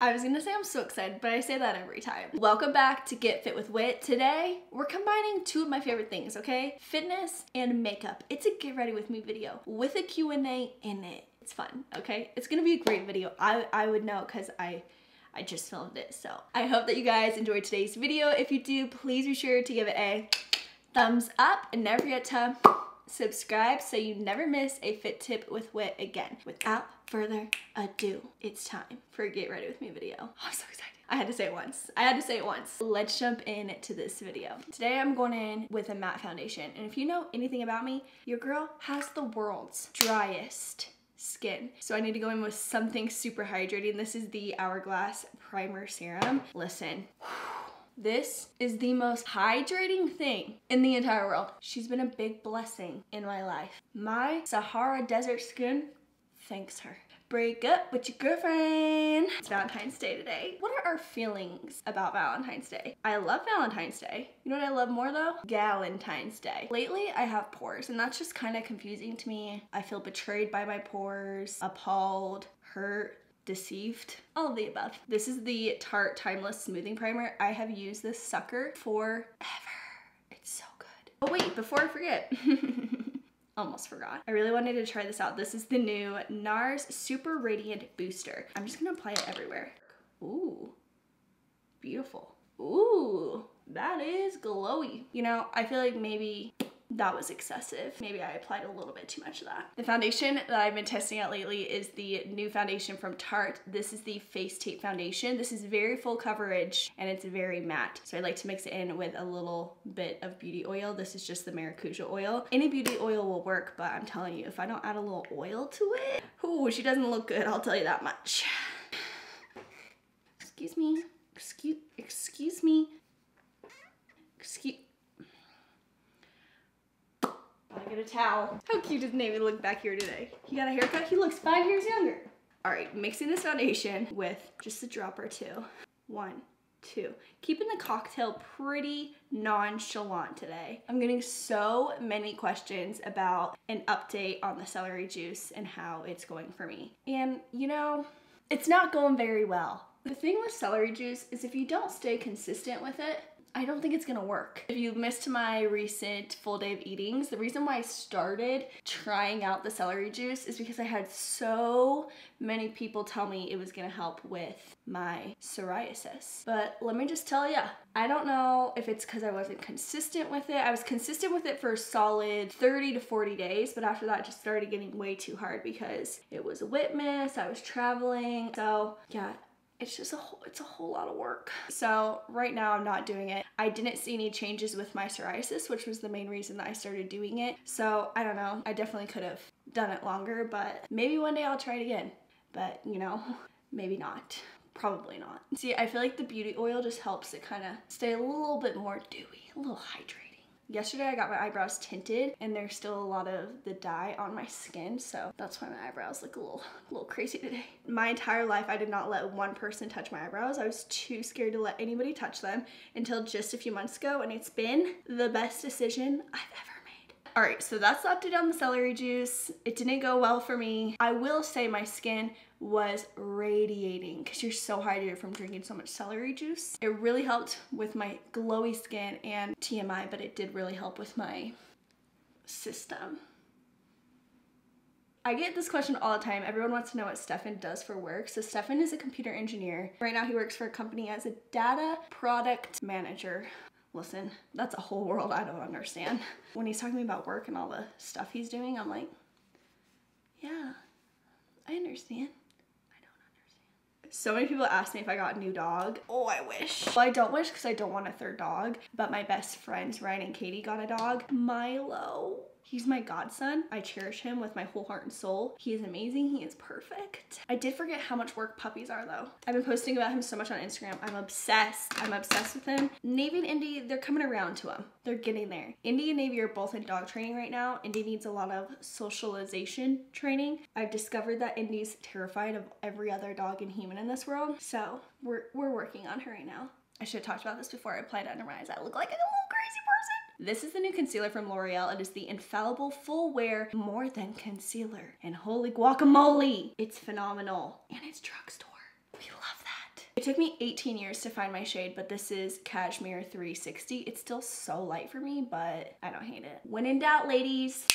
I was gonna say I'm so excited, but I say that every time. Welcome back to Get Fit with Wit. Today, we're combining two of my favorite things, okay? Fitness and makeup. It's a get ready with me video with a Q&A in it. It's fun, okay? It's gonna be a great video. I would know because I just filmed it, so. I hope that you guys enjoyed today's video. If you do, please be sure to give it a thumbs up and never forget to subscribe so you never miss a fit tip with Wit again. Without further ado, it's time for a Get Ready With Me video. Oh, I'm so excited. I had to say it once. I had to say it once. Let's jump in to this video. Today I'm going in with a matte foundation, and if you know anything about me, your girl has the world's driest skin. So I need to go in with something super hydrating. This is the Hourglass Primer Serum. Listen. This is the most hydrating thing in the entire world. She's been a big blessing in my life. My Sahara Desert skin thanks her. Break up with your girlfriend. It's Valentine's Day today. What are our feelings about Valentine's Day? I love Valentine's Day. You know what I love more though? Galentine's Day. Lately I have pores and that's just kind of confusing to me. I feel betrayed by my pores, appalled, hurt, deceived, all of the above. This is the Tarte Timeless Smoothing Primer. I have used this sucker forever. It's so good. Oh wait, before I forget, almost forgot. I really wanted to try this out. This is the new NARS Super Radiant Booster. I'm just gonna apply it everywhere. Ooh, beautiful. Ooh, that is glowy. You know, I feel like maybe that was excessive. Maybe I applied a little bit too much of that. The foundation that I've been testing out lately is the new foundation from Tarte. This is the Face Tape Foundation. This is very full coverage and it's very matte. So I like to mix it in with a little bit of beauty oil. This is just the maracuja oil. Any beauty oil will work, but I'm telling you, if I don't add a little oil to it, ooh, she doesn't look good, I'll tell you that much. Excuse me, excuse me, I get a towel. How cute does Navy look back here today? He got a haircut, he looks 5 years younger. All right, mixing this foundation with just a drop or two. One, two. Keeping the cocktail pretty nonchalant today. I'm getting so many questions about an update on the celery juice and how it's going for me. And you know, it's not going very well. The thing with celery juice is if you don't stay consistent with it, I don't think it's gonna work. If you missed my recent full day of eatings, the reason why I started trying out the celery juice is because I had so many people tell me it was gonna help with my psoriasis. But let me just tell ya, I don't know if it's because I wasn't consistent with it. I was consistent with it for a solid 30 to 40 days, but after that it just started getting way too hard because it was a wit miss, I was traveling, so yeah. It's just it's a whole lot of work. So right now I'm not doing it. I didn't see any changes with my psoriasis, which was the main reason that I started doing it. So I don't know, I definitely could have done it longer, but maybe one day I'll try it again. But you know, maybe not, probably not. See, I feel like the beauty oil just helps it kind of stay a little bit more dewy, a little hydrated. Yesterday I got my eyebrows tinted and there's still a lot of the dye on my skin, so that's why my eyebrows look a little crazy today. My entire life I did not let one person touch my eyebrows. I was too scared to let anybody touch them until just a few months ago, and it's been the best decision I've ever made. All right, so that's the update on the celery juice. It didn't go well for me. I will say my skin was radiating because you're so hydrated from drinking so much celery juice. It really helped with my glowy skin, and TMI, but it did really help with my system. I get this question all the time. Everyone wants to know what Stefan does for work. So Stefan is a computer engineer. Right now he works for a company as a data product manager. Listen, that's a whole world I don't understand. When he's talking to me about work and all the stuff he's doing, I'm like, yeah, I understand. So many people asked me if I got a new dog. Oh, I wish. Well, I don't wish because I don't want a third dog, but my best friends, Ryan and Katie, got a dog. Milo. He's my godson. I cherish him with my whole heart and soul. He is amazing. He is perfect. I did forget how much work puppies are though. I've been posting about him so much on Instagram. I'm obsessed. I'm obsessed with him. Navy and Indy, they're coming around to him. They're getting there. Indy and Navy are both in dog training right now. Indy needs a lot of socialization training. I've discovered that Indy's terrified of every other dog and human in this world. So we're working on her right now. I should have talked about this before I applied under my eyes. I look like a little crazy person. This is the new concealer from L'Oreal. It is the Infallible Full Wear More Than Concealer. And holy guacamole, it's phenomenal. And it's drugstore. We love that. It took me 18 years to find my shade, but this is Cashmere 360. It's still so light for me, but I don't hate it. When in doubt, ladies,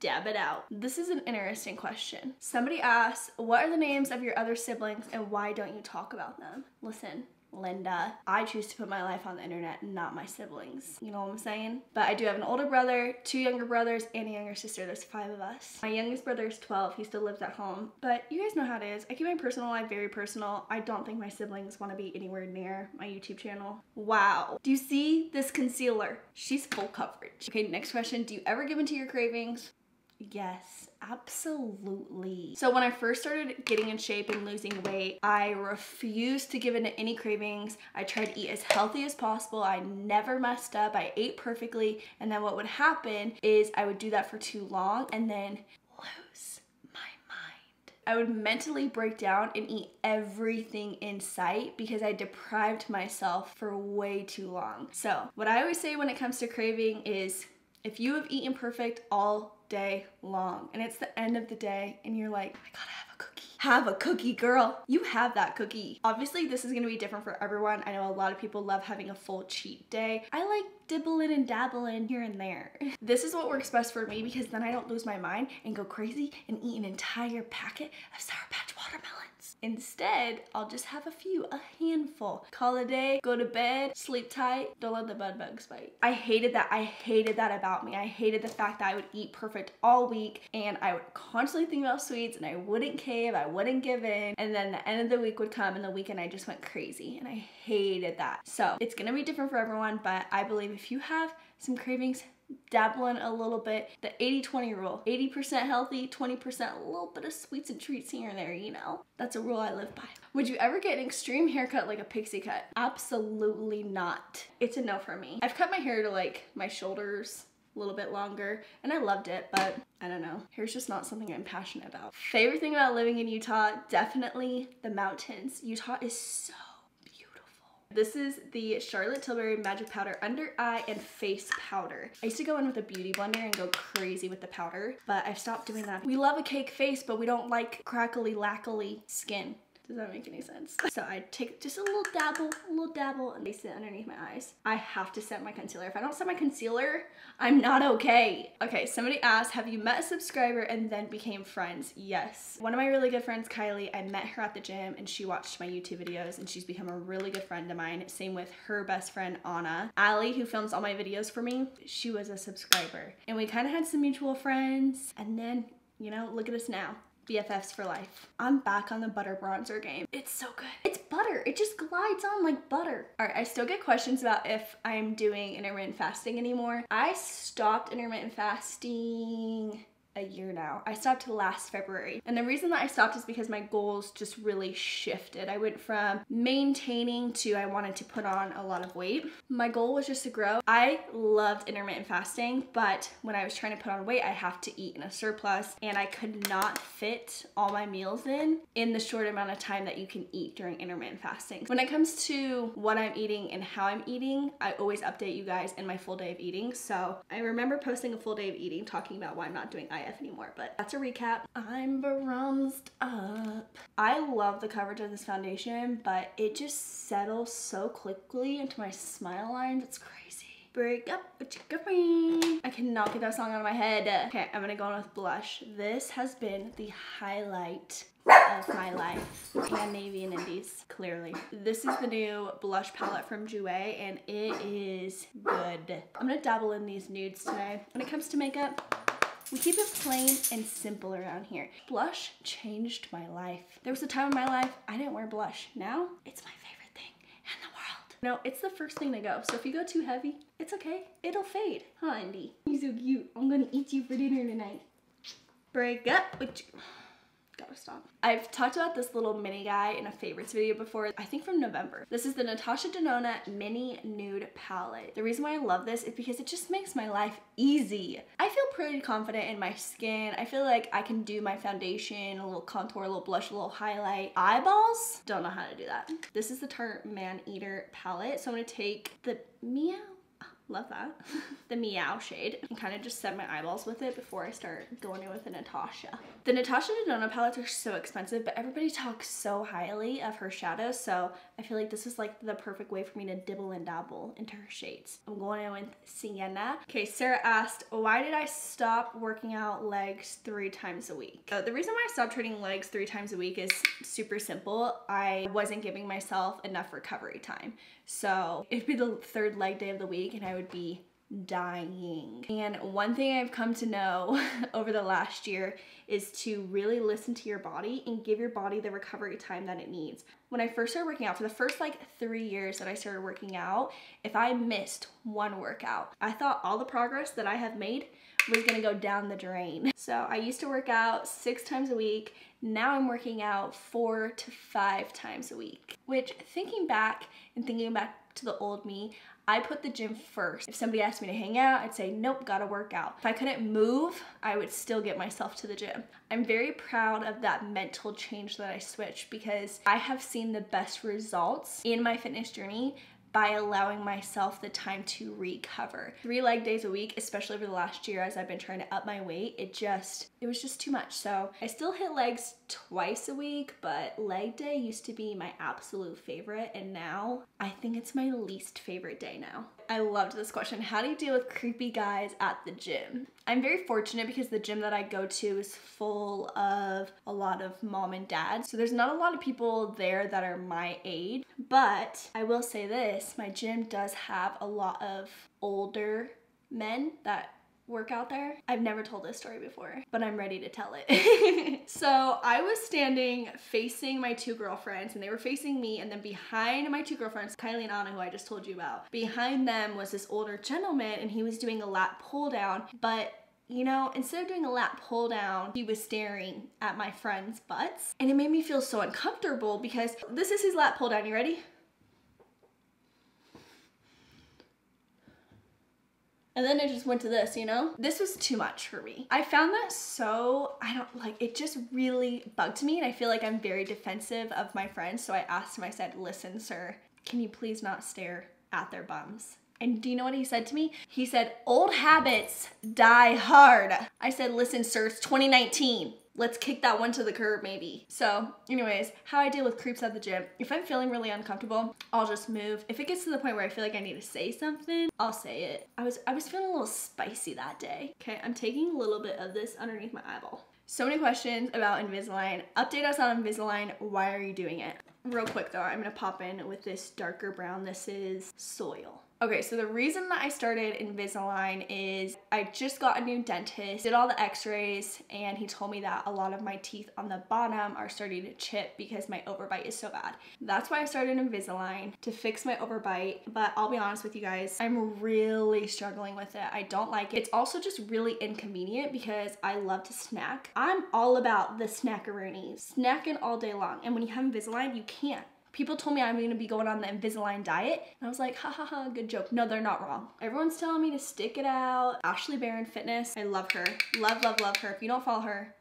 dab it out. This is an interesting question. Somebody asks, what are the names of your other siblings and why don't you talk about them? Listen, Linda, I choose to put my life on the internet, not my siblings. You know what I'm saying? But I do have an older brother, 2 younger brothers, and a younger sister. There's 5 of us. My youngest brother is 12. He still lives at home. But you guys know how it is. I keep my personal life very personal. I don't think my siblings want to be anywhere near my YouTube channel. Wow. Do you see this concealer? She's full coverage. Okay, next question. Do you ever give in to your cravings? Yes, absolutely. So when I first started getting in shape and losing weight, I refused to give in to any cravings. I tried to eat as healthy as possible. I never messed up. I ate perfectly. And then what would happen is I would do that for too long and then lose my mind. I would mentally break down and eat everything in sight because I deprived myself for way too long. So what I always say when it comes to craving is, if you have eaten perfect all day long and it's the end of the day and you're like, I gotta have a cookie. Have a cookie, girl. You have that cookie. Obviously, this is gonna be different for everyone. I know a lot of people love having a full cheat day. I like dibbling and dabbling here and there. This is what works best for me because then I don't lose my mind and go crazy and eat an entire packet of Sour Patch watermelons. Instead, I'll just have a few, a handful. Call it a day, go to bed, sleep tight, don't let the bed bugs bite. I hated that. I hated that about me. I hated the fact that I would eat perfect all week and I would constantly think about sweets and I wouldn't cave, I wouldn't give in, and then the end of the week would come and the weekend I just went crazy and I hated that. So it's gonna be different for everyone, but I believe if you have some cravings, dabbling a little bit, the 80-20 rule, 80% healthy, 20% a little bit of sweets and treats here and there, you know? That's a rule I live by. Would you ever get an extreme haircut like a pixie cut? Absolutely not. It's a no for me. I've cut my hair to like my shoulders, a little bit longer, and I loved it, but I don't know. Hair's just not something I'm passionate about. Favorite thing about living in Utah? Definitely the mountains. Utah is so This is the Charlotte Tilbury Magic Powder Under Eye and Face Powder. I used to go in with a beauty blender and go crazy with the powder, but I've stopped doing that. We love a cake face, but we don't like crackly, lackly skin. Does that make any sense? So I take just a little dabble, and place it underneath my eyes. I have to set my concealer. If I don't set my concealer, I'm not okay. Okay, somebody asked, have you met a subscriber and then became friends? Yes. One of my really good friends, Kylie, I met her at the gym and she watched my YouTube videos and she's become a really good friend of mine. Same with her best friend, Anna. Allie, who films all my videos for me, she was a subscriber. And we kind of had some mutual friends. And then, you know, look at us now. BFFs for life. I'm back on the butter bronzer game. It's so good. It's butter. It just glides on like butter. All right, I still get questions about if I'm doing intermittent fasting anymore. I stopped intermittent fasting a year now. I stopped last February. And the reason that I stopped is because my goals just really shifted. I went from maintaining to I wanted to put on a lot of weight. My goal was just to grow. I loved intermittent fasting, but when I was trying to put on weight, I have to eat in a surplus and I could not fit all my meals in the short amount of time that you can eat during intermittent fasting. When it comes to what I'm eating and how I'm eating, I always update you guys in my full day of eating. So I remember posting a full day of eating talking about why I'm not doing IF anymore, but that's a recap. I'm bronzed up. I love the coverage of this foundation, but it just settles so quickly into my smile lines. It's crazy. Break up with your girlfriend. I cannot get that song out of my head. Okay, I'm gonna go on with blush. This has been the highlight of my life. Yeah, navy and indies, clearly. This is the new blush palette from Jouer, and it is good. I'm gonna dabble in these nudes today. When it comes to makeup, we keep it plain and simple around here. Blush changed my life. There was a time in my life I didn't wear blush. Now, it's my favorite thing in the world. No, it's the first thing to go. So if you go too heavy, it's okay. It'll fade. Huh, Andy? You're so cute. I'm gonna eat you for dinner tonight. Break up with you. Gotta stop. I've talked about this little mini guy in a favorites video before, I think from November. This is the Natasha Denona Mini Nude Palette. The reason why I love this is because it just makes my life easy. I feel pretty confident in my skin. I feel like I can do my foundation, a little contour, a little blush, a little highlight. Eyeballs? Don't know how to do that. This is the Tarte Man Eater Palette. So I'm gonna take the Meow Love that. The Meow shade. I kind of just set my eyeballs with it before I start going in with the Natasha. The Natasha Denona palettes are so expensive, but everybody talks so highly of her shadows, so I feel like this is like the perfect way for me to dibble and dabble into her shades. I'm going in with Sienna. Okay, Sarah asked, why did I stop working out legs 3 times a week? So the reason why I stopped training legs 3 times a week is super simple. I wasn't giving myself enough recovery time. So it'd be the 3rd leg day of the week and I would be dying. And one thing I've come to know over the last year is to really listen to your body and give your body the recovery time that it needs. When I first started working out, for the first like 3 years that I started working out, if I missed 1 workout, I thought all the progress that I have made was gonna go down the drain. So I used to work out 6 times a week. Now I'm working out 4 to 5 times a week, which thinking back and thinking back to the old me, I put the gym first. If somebody asked me to hang out, I'd say, nope, gotta work out. If I couldn't move, I would still get myself to the gym. I'm very proud of that mental change that I switched because I have seen the best results in my fitness journey by allowing myself the time to recover. 3 leg days a week, especially over the last year as I've been trying to up my weight, it was just too much. So I still hit legs 2 times a week, but leg day used to be my absolute favorite, and now I think it's my least favorite day now. I loved this question. How do you deal with creepy guys at the gym? I'm very fortunate because the gym that I go to is full of a lot of mom and dads. So there's not a lot of people there that are my age, but I will say this, my gym does have a lot of older men that work out there. I've never told this story before, but I'm ready to tell it. So I was standing facing my 2 girlfriends and they were facing me, and then behind my 2 girlfriends, Kylie and Anna, who I just told you about, behind them was this older gentleman and he was doing a lat pull down, but you know, instead of doing a lat pull down, he was staring at my friend's butts and it made me feel so uncomfortable because this is his lat pull down, you ready? And then it just went to this, you know? This was too much for me. I found that so, it just really bugged me, and I feel like I'm very defensive of my friends, so I asked him, I said, listen, sir, can you please not stare at their bums? And do you know what he said to me? He said, old habits die hard. I said, listen, sir, it's 2019. Let's kick that one to the curb maybe. So anyways, how I deal with creeps at the gym. If I'm feeling really uncomfortable, I'll just move. If it gets to the point where I feel like I need to say something, I'll say it. I was feeling a little spicy that day. Okay, I'm taking a little bit of this underneath my eyeball. So many questions about Invisalign. Update us on Invisalign. Why are you doing it? Real quick though, I'm gonna pop in with this darker brown. This is Soil. Okay, so the reason that I started Invisalign is I just got a new dentist, did all the x-rays, and he told me that a lot of my teeth on the bottom are starting to chip because my overbite is so bad. That's why I started Invisalign, to fix my overbite, but I'll be honest with you guys, I'm really struggling with it. I don't like it. It's also just really inconvenient because I love to snack. I'm all about the snackaroni, snacking all day long, and when you have Invisalign, you can't. People told me I'm going to be going on the Invisalign diet, and I was like, ha ha ha, good joke. No, they're not wrong. Everyone's telling me to stick it out. Ashley Barron Fitness, I love her. Love, love, love her. If you don't follow her,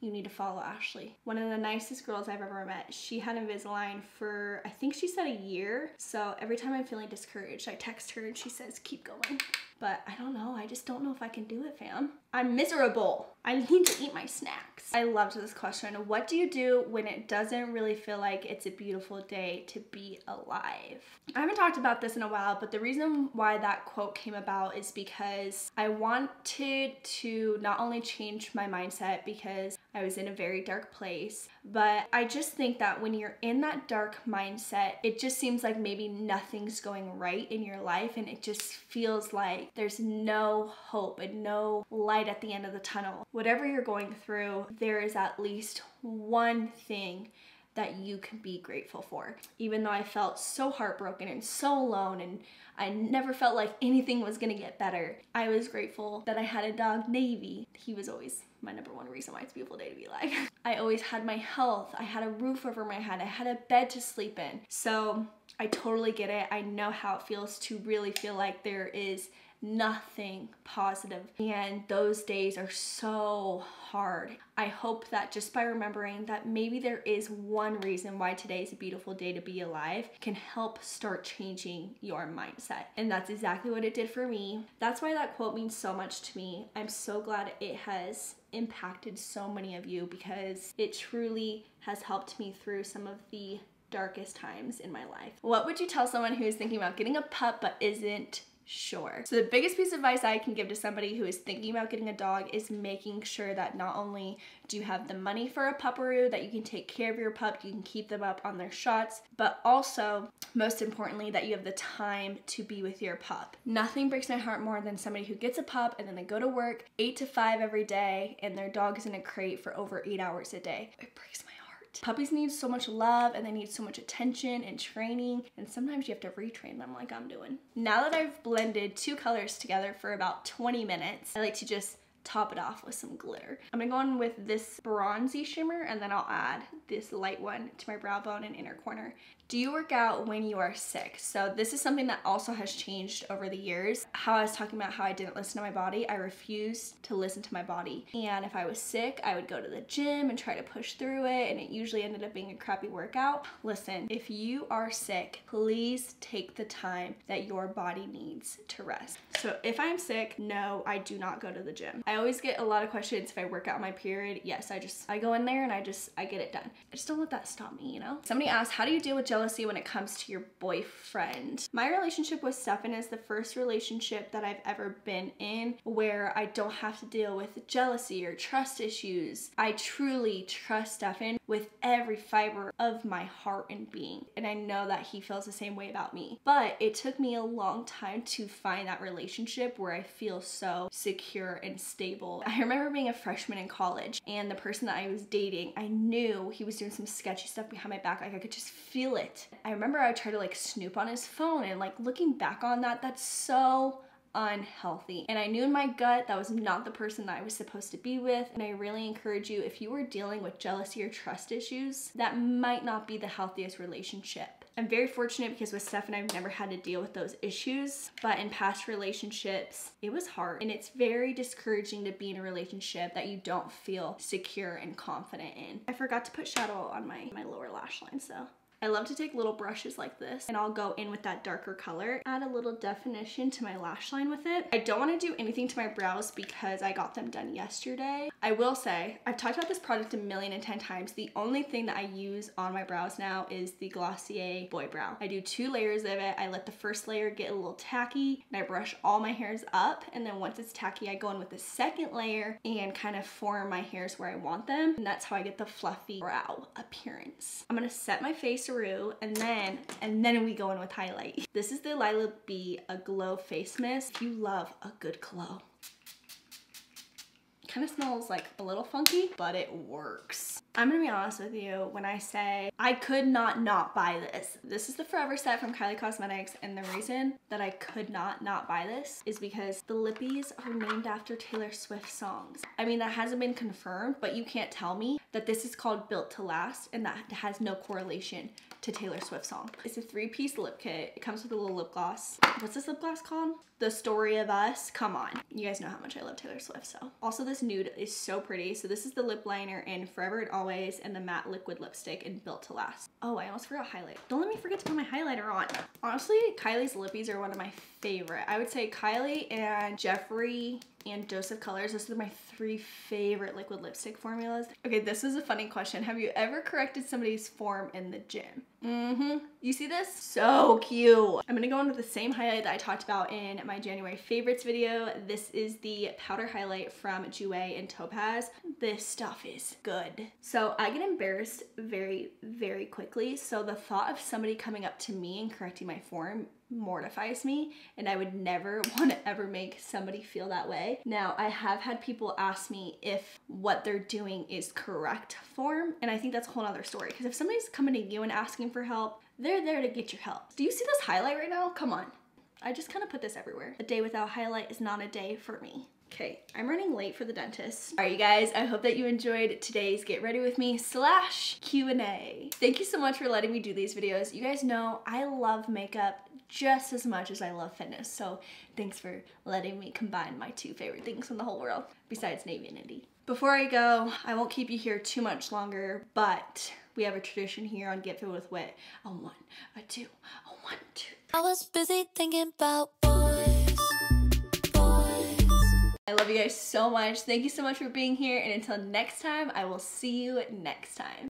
you need to follow Ashley. One of the nicest girls I've ever met. She had Invisalign for, I think she said a year. So every time I'm feeling discouraged, I text her and she says, keep going. But I don't know. I just don't know if I can do it, fam. I'm miserable. I need to eat my snacks. I loved this question. What do you do when it doesn't really feel like it's a beautiful day to be alive? I haven't talked about this in a while, but the reason why that quote came about is because I wanted to not only change my mindset because I was in a very dark place, but I just think that when you're in that dark mindset, it just seems like maybe nothing's going right in your life, and it just feels like there's no hope and no light at the end of the tunnel. Whatever you're going through, there is at least one thing that you can be grateful for. Even though I felt so heartbroken and so alone, and I never felt like anything was gonna get better, I was grateful that I had a dog, Navy. He was always my #1 reason why it's a beautiful day to be alive. I always had my health. I had a roof over my head. I had a bed to sleep in. So I totally get it. I know how it feels to really feel like there is nothing positive. And those days are so hard. I hope that just by remembering that maybe there is one reason why today is a beautiful day to be alive can help start changing your mindset. And that's exactly what it did for me. That's why that quote means so much to me. I'm so glad it has impacted so many of you, because it truly has helped me through some of the darkest times in my life. What would you tell someone who is thinking about getting a pup but isn't sure? So the biggest piece of advice I can give to somebody who is thinking about getting a dog is making sure that not only do you have the money for a pupperoo, that you can take care of your pup, you can keep them up on their shots, but also, most importantly, that you have the time to be with your pup. Nothing breaks my heart more than somebody who gets a pup and then they go to work 8 to 5 every day and their dog is in a crate for over 8 hours a day. It breaks my heart. Puppies need so much love and they need so much attention and training, and sometimes you have to retrain them like I'm doing. Now that I've blended two colors together for about 20 minutes, I like to just top it off with some glitter. I'm gonna go in with this bronzy shimmer and then I'll add this light one to my brow bone and inner corner. Do you work out when you are sick? So this is something that also has changed over the years. How I was talking about how I didn't listen to my body, I refused to listen to my body. And if I was sick, I would go to the gym and try to push through it, and it usually ended up being a crappy workout. Listen, if you are sick, please take the time that your body needs to rest. So if I'm sick, no, I do not go to the gym. I always get a lot of questions if I work out my period. Yes, I go in there and I get it done. I just don't let that stop me, you know? Somebody asked, how do you deal with jealousy when it comes to your boyfriend? My relationship with Stefan is the first relationship that I've ever been in where I don't have to deal with jealousy or trust issues. I truly trust Stefan with every fiber of my heart and being. And I know that he feels the same way about me. But it took me a long time to find that relationship where I feel so secure and stable. I remember being a freshman in college, and the person that I was dating, I knew he was doing some sketchy stuff behind my back. Like, I could just feel it. I remember I would try to like snoop on his phone, and like looking back on that, that's so unhealthy. And I knew in my gut that was not the person that I was supposed to be with. And I really encourage you, if you are dealing with jealousy or trust issues, that might not be the healthiest relationship. I'm very fortunate because with Stefan, I've never had to deal with those issues, but in past relationships, it was hard. And it's very discouraging to be in a relationship that you don't feel secure and confident in. I forgot to put shadow on my lower lash line, so. I love to take little brushes like this, and I'll go in with that darker color, add a little definition to my lash line with it. I don't want to do anything to my brows because I got them done yesterday. I will say, I've talked about this product 1,010,000 times. The only thing that I use on my brows now is the Glossier Boy Brow. I do 2 layers of it. I let the first layer get a little tacky, and I brush all my hairs up, and then once it's tacky, I go in with the second layer and kind of form my hairs where I want them, and that's how I get the fluffy brow appearance. I'm going to set my face through, and then we go in with highlight. This is the Lila B A Glow Face Mist. If you love a good glow. Kind of smells like a little funky, but it works. I'm gonna be honest with you when I say I could not buy this. This is the Forever set from Kylie Cosmetics, and the reason that I could not buy this is because the lippies are named after Taylor Swift songs. I mean, that hasn't been confirmed, but you can't tell me that this is called Built to Last and that has no correlation to Taylor Swift song. It's a 3-piece lip kit. It comes with a little lip gloss. What's this lip gloss called? The Story of Us. Come on. You guys know how much I love Taylor Swift, so. Also, this nude is so pretty. So this is the lip liner in Forever and Always, and the matte liquid lipstick and Built to Last. Oh, I almost forgot highlight. Don't let me forget to put my highlighter on. Honestly, Kylie's lippies are one of my favorite. I would say Kylie and Jeffree and Dose of Colors. Those are my 3 favorite liquid lipstick formulas. Okay, this is a funny question. Have you ever corrected somebody's form in the gym? You see this? So cute. I'm gonna go in with the same highlight that I talked about in my January favorites video. This is the powder highlight from Jouer and Topaz. This stuff is good. So I get embarrassed very, very quickly. So the thought of somebody coming up to me and correcting my form mortifies me, and I would never want to ever make somebody feel that way. Now, I have had people ask me if what they're doing is correct form, and I think that's a whole other story, because if somebody's coming to you and asking for help, they're there to get your help. Do you see this highlight right now? Come on. I just kind of put this everywhere. A day without highlight is not a day for me. Okay, I'm running late for the dentist. All right, you guys, I hope that you enjoyed today's Get Ready With Me /Q&A. Thank you so much for letting me do these videos. You guys know I love makeup just as much as I love fitness. So thanks for letting me combine my two favorite things in the whole world, besides Navy and Indy. Before I go, I won't keep you here too much longer, but we have a tradition here on Get Fit With Wit. A one, a two, a one, two. I was busy thinking about boys, boys. I love you guys so much. Thank you so much for being here. And until next time, I will see you next time.